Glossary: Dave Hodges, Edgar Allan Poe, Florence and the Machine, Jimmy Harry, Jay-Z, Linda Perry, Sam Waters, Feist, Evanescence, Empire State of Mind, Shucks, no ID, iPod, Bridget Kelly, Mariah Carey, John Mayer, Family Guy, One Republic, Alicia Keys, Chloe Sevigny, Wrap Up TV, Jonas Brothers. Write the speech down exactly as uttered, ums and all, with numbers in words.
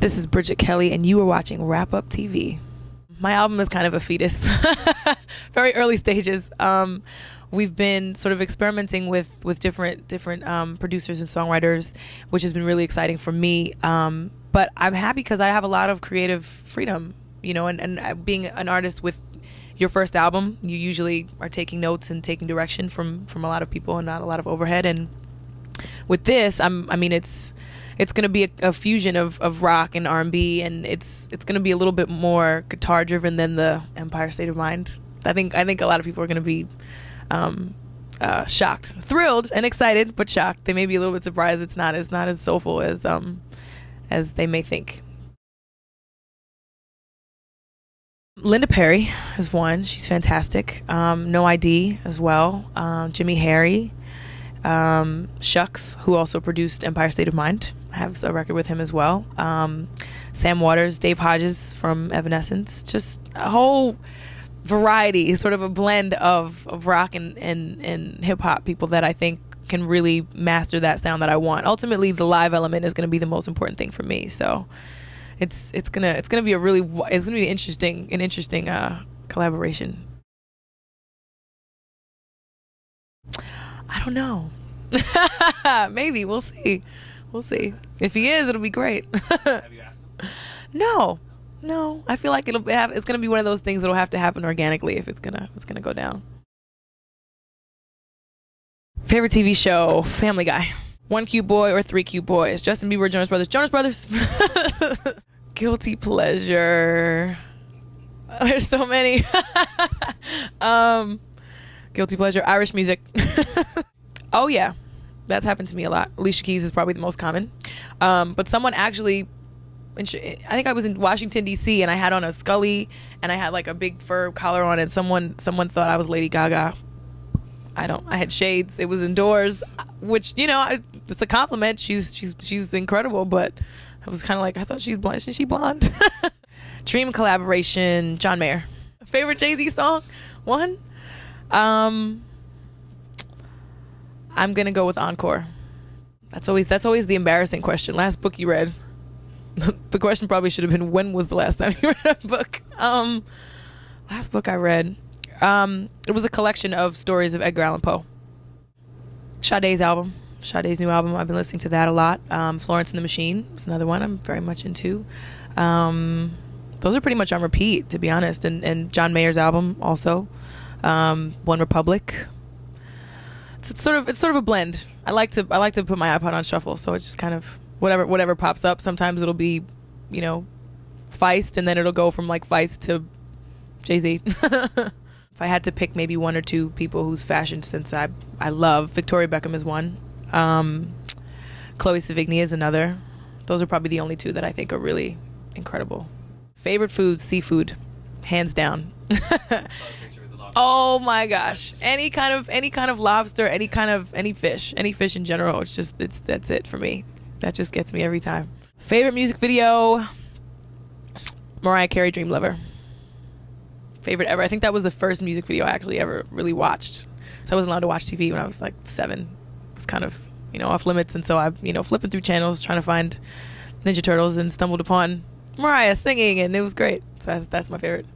This is Bridget Kelly, and you are watching Wrap Up T V. My album is kind of a fetus, very early stages. Um, we've been sort of experimenting with with different different um, producers and songwriters, which has been really exciting for me. Um, but I'm happy because I have a lot of creative freedom, you know, and, and being an artist with your first album, you usually are taking notes and taking direction from, from a lot of people and not a lot of overhead. And with this, I'm, I mean, it's... It's gonna be a, a fusion of, of rock and R and B, and it's it's gonna be a little bit more guitar driven than the Empire State of Mind. I think I think a lot of people are gonna be um, uh, shocked, thrilled, and excited, but shocked. They may be a little bit surprised. It's not it's not as soulful as um as they may think. Linda Perry is one. She's fantastic. Um, No I D as well. Um, Jimmy Harry. Um, Shucks, who also produced Empire State of Mind. I have a record with him as well. Um, Sam Waters, Dave Hodges from Evanescence. Just a whole variety, sort of a blend of, of rock and, and, and hip-hop people that I think can really master that sound that I want. Ultimately, the live element is going to be the most important thing for me. So it's it's gonna it's gonna be a really it's gonna be an interesting an interesting uh, collaboration. I don't know. Maybe we'll see. We'll see. If he is, it'll be great. Have you asked him? No, no. I feel like it'll have. It's gonna be one of those things that'll have to happen organically if it's gonna. If it's gonna go down. Favorite T V show: Family Guy. One cute boy or three cute boys? Justin Bieber, or Jonas Brothers. Jonas Brothers. Guilty pleasure. Oh, there's so many. um, guilty pleasure. Irish music. Oh yeah. That's happened to me a lot. Alicia Keys is probably the most common. Um, but someone actually, I think I was in Washington, D C, and I had on a Scully, and I had like a big fur collar on, and someone someone thought I was Lady Gaga. I don't, I had shades. It was indoors, which, you know, it's a compliment. She's she's she's incredible, but I was kind of like, I thought she's blonde. Isn't she blonde? Dream collaboration, John Mayer. Favorite Jay-Z song? One? Um... I'm gonna go with Encore. That's always that's always the embarrassing question. Last book you read. The question probably should have been, when was the last time you read a book? Um, last book I read. Um, it was a collection of stories of Edgar Allan Poe. Sade's album, Sade's new album. I've been listening to that a lot. Um, Florence and the Machine is another one I'm very much into. Um, those are pretty much on repeat, to be honest. And and John Mayer's album also. Um, One Republic. It's sort of it's sort of a blend. I like to I like to put my iPod on shuffle, so it's just kind of whatever whatever pops up. Sometimes it'll be, you know, Feist, and then it'll go from like Feist to Jay-Z. If I had to pick maybe one or two people whose fashion sense I I love, Victoria Beckham is one. Um, Chloe Sevigny is another. Those are probably the only two that I think are really incredible. Favorite food, seafood, hands down. Oh my gosh. Any kind of any kind of lobster, any kind of any fish, any fish in general. It's just it's that's it for me. That just gets me every time. Favorite music video, Mariah Carey, Dream Lover. Favorite ever. I think that was the first music video I actually ever really watched. So I wasn't allowed to watch T V when I was like seven. It was kind of, you know, off limits, and so I, you know, flipping through channels trying to find Ninja Turtles and stumbled upon Mariah singing, and it was great. So that's that's my favorite.